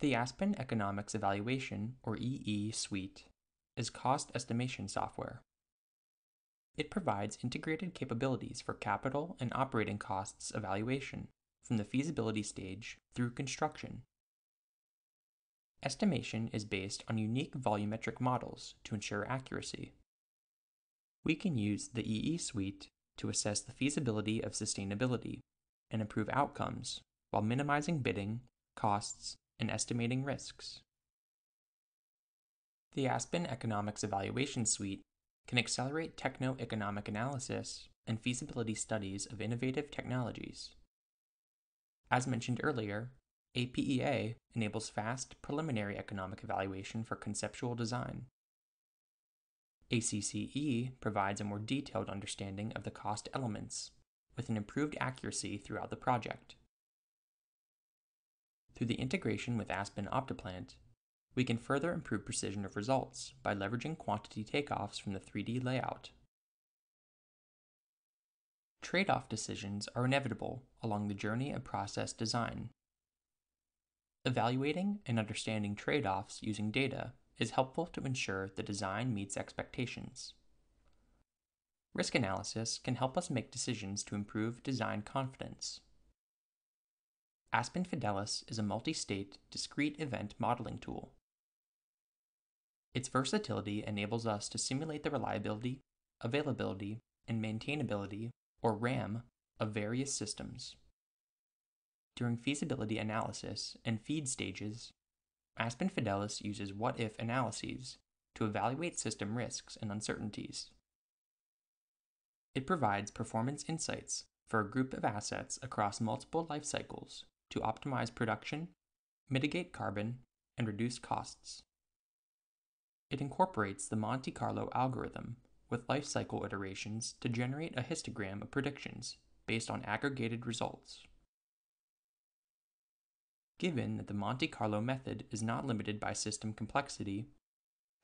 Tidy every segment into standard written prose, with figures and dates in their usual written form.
The Aspen Economics Evaluation, or EE, suite is cost estimation software. It provides integrated capabilities for capital and operating costs evaluation from the feasibility stage through construction. Estimation is based on unique volumetric models to ensure accuracy. We can use the EE suite to assess the feasibility of sustainability and improve outcomes while minimizing bidding, costs, and estimating risks. The Aspen Economics Evaluation Suite can accelerate techno-economic analysis and feasibility studies of innovative technologies. As mentioned earlier, APEA enables fast preliminary economic evaluation for conceptual design. ACCE provides a more detailed understanding of the cost elements, with an improved accuracy throughout the project. Through the integration with Aspen OptiPlant, we can further improve precision of results by leveraging quantity takeoffs from the 3D layout. Trade-off decisions are inevitable along the journey of process design. Evaluating and understanding trade-offs using data is helpful to ensure the design meets expectations. Risk analysis can help us make decisions to improve design confidence. Aspen Fidelis is a multi-state, discrete event modeling tool. Its versatility enables us to simulate the reliability, availability, and maintainability, or RAM, of various systems. During feasibility analysis and FEED stages, Aspen Fidelis uses what-if analyses to evaluate system risks and uncertainties. It provides performance insights for a group of assets across multiple life cycles to optimize production, mitigate carbon, and reduce costs. It incorporates the Monte Carlo algorithm with life cycle iterations to generate a histogram of predictions based on aggregated results. Given that the Monte Carlo method is not limited by system complexity,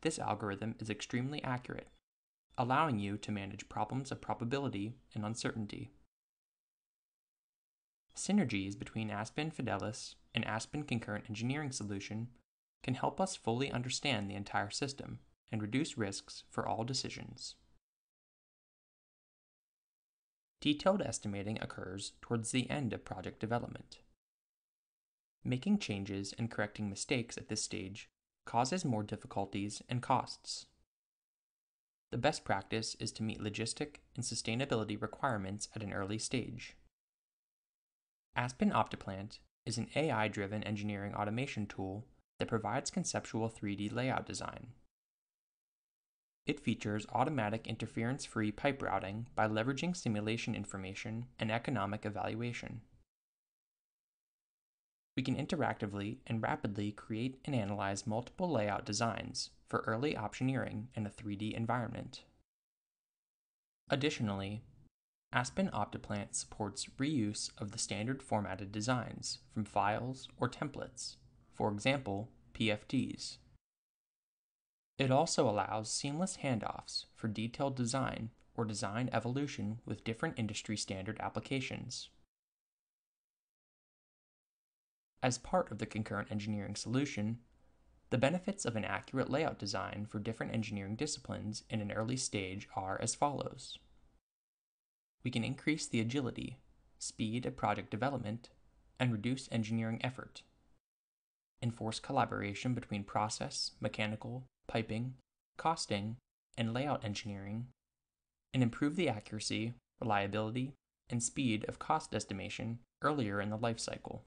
this algorithm is extremely accurate, allowing you to manage problems of probability and uncertainty. Synergies between Aspen Fidelis and Aspen Concurrent Engineering Solution can help us fully understand the entire system and reduce risks for all decisions. Detailed estimating occurs towards the end of project development. Making changes and correcting mistakes at this stage causes more difficulties and costs. The best practice is to meet logistic and sustainability requirements at an early stage. Aspen OptiPlant is an AI-driven engineering automation tool that provides conceptual 3D layout design. It features automatic interference-free pipe routing by leveraging simulation information and economic evaluation. We can interactively and rapidly create and analyze multiple layout designs for early optioneering in a 3D environment. Additionally, Aspen OptiPlant supports reuse of the standard formatted designs from files or templates, for example, PFDs. It also allows seamless handoffs for detailed design or design evolution with different industry standard applications. As part of the concurrent engineering solution, the benefits of an accurate layout design for different engineering disciplines in an early stage are as follows. We can increase the agility, speed of project development, and reduce engineering effort. Enforce collaboration between process, mechanical, piping, costing, and layout engineering, and improve the accuracy, reliability, and speed of cost estimation earlier in the life cycle.